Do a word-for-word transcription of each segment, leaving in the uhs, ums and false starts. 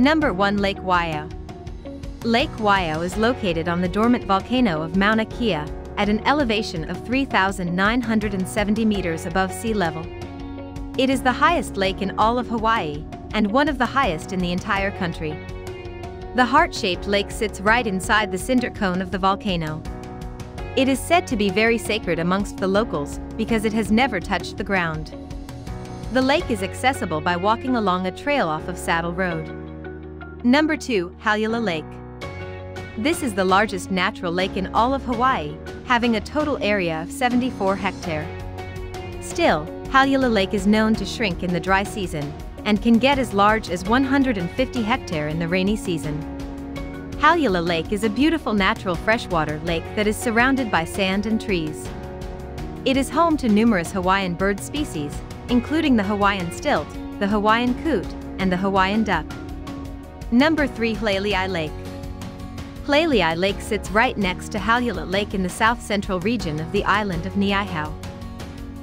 Number one. Lake Waio. Lake Waio is located on the dormant volcano of Mauna Kea, at an elevation of three thousand nine hundred seventy meters above sea level. It is the highest lake in all of Hawaii, and one of the highest in the entire country. The heart-shaped lake sits right inside the cinder cone of the volcano. It is said to be very sacred amongst the locals because it has never touched the ground. The lake is accessible by walking along a trail off of Saddle Road. Number two. Haleʻula Lake. This is the largest natural lake in all of Hawaii, having a total area of seventy-four hectares. Still, Haleʻula Lake is known to shrink in the dry season, and can get as large as one hundred fifty hectares in the rainy season. Haleʻula Lake is a beautiful natural freshwater lake that is surrounded by sand and trees. It is home to numerous Hawaiian bird species, including the Hawaiian stilt, the Hawaiian coot, and the Hawaiian duck. Number three. Haleʻi Lake. Haleʻi Lake sits right next to Haleʻula Lake in the south-central region of the island of Niʻihau.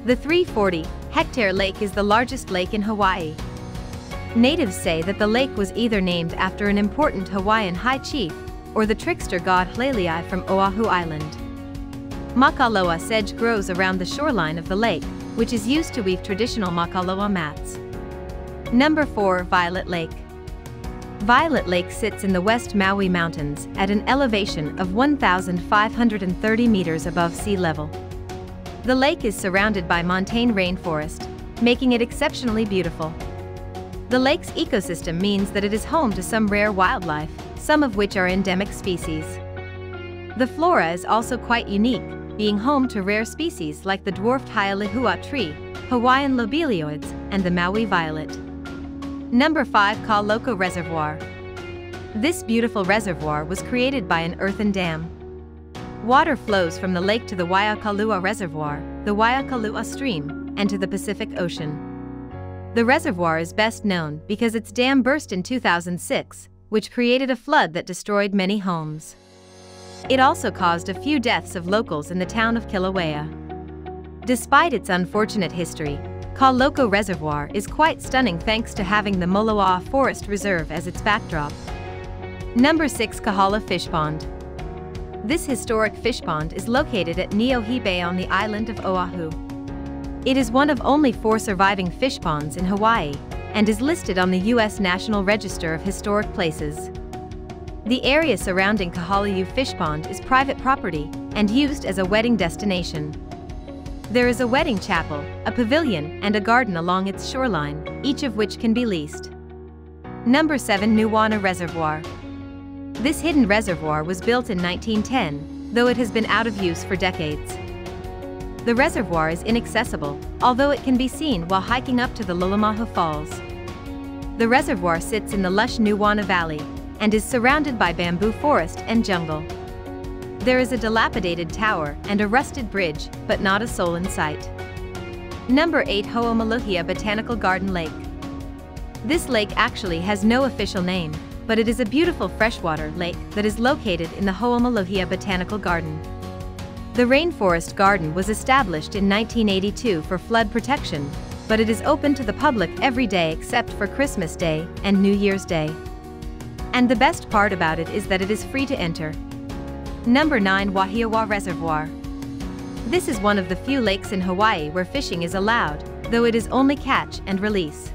The three hundred forty hectare lake is the largest lake in Hawaii. Natives say that the lake was either named after an important Hawaiian high chief or the trickster god Haleʻi from Oahu Island. Makaloa sedge grows around the shoreline of the lake, which is used to weave traditional Makaloa mats. Number four. Violet Lake. Violet Lake sits in the West Maui Mountains at an elevation of one thousand five hundred thirty meters above sea level. The lake is surrounded by montane rainforest, making it exceptionally beautiful. The lake's ecosystem means that it is home to some rare wildlife, some of which are endemic species. The flora is also quite unique, being home to rare species like the dwarfed Haleʻula tree, Hawaiian lobelioids, and the Maui violet. Number five. Ka Loko Reservoir. This beautiful reservoir was created by an earthen dam. Water flows from the lake to the Wahiawa Reservoir, the Wahiawa Stream, and to the Pacific Ocean. The reservoir is best known because its dam burst in two thousand six, which created a flood that destroyed many homes. It also caused a few deaths of locals in the town of Kilauea. Despite its unfortunate history, Ka Loko Reservoir is quite stunning thanks to having the Moloaa Forest Reserve as its backdrop. Number six. Kahala Fishpond. This historic fishpond is located at Niohi Bay on the island of Oahu. It is one of only four surviving fishponds in Hawaii, and is listed on the U S National Register of Historic Places. The area surrounding Kahaluu Fishpond is private property and used as a wedding destination. There is a wedding chapel, a pavilion, and a garden along its shoreline, each of which can be leased. Number seven. Nuʻuanu Reservoir. This hidden reservoir was built in nineteen ten, though it has been out of use for decades. The reservoir is inaccessible, although it can be seen while hiking up to the Lulumahu Falls. The reservoir sits in the lush Nuʻuanu Valley and is surrounded by bamboo forest and jungle. There is a dilapidated tower and a rusted bridge, but not a soul in sight. Number eight. Ho'omaluhia Botanical Garden Lake. This lake actually has no official name, but it is a beautiful freshwater lake that is located in the Ho'omaluhia Botanical Garden. The rainforest garden was established in nineteen eighty-two for flood protection, but it is open to the public every day except for Christmas Day and New Year's Day. And the best part about it is that it is free to enter. Number nine. Wahiawa Reservoir. This is one of the few lakes in Hawaii where fishing is allowed, though it is only catch and release.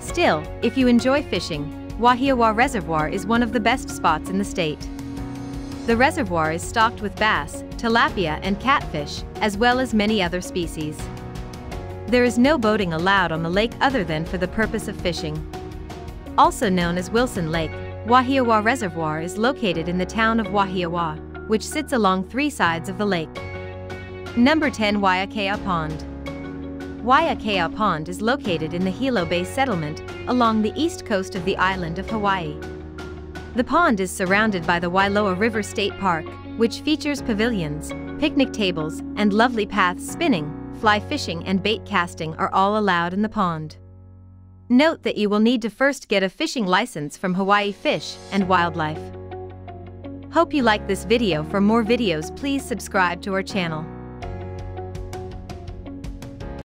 Still, if you enjoy fishing, Wahiawa Reservoir is one of the best spots in the state. The reservoir is stocked with bass, tilapia, and catfish, as well as many other species. There is no boating allowed on the lake other than for the purpose of fishing. Also known as Wilson Lake, Wahiawa Reservoir is located in the town of Wahiawa, which sits along three sides of the lake. Number ten. Waiakea Pond. Waiakea Pond is located in the Hilo Bay settlement, along the east coast of the island of Hawaii. The pond is surrounded by the Wailoa River State Park, which features pavilions, picnic tables, and lovely paths. Spinning, fly fishing, and bait casting are all allowed in the pond. Note that you will need to first get a fishing license from Hawaii Fish and Wildlife. Hope you like this video. For more videos, please subscribe to our channel.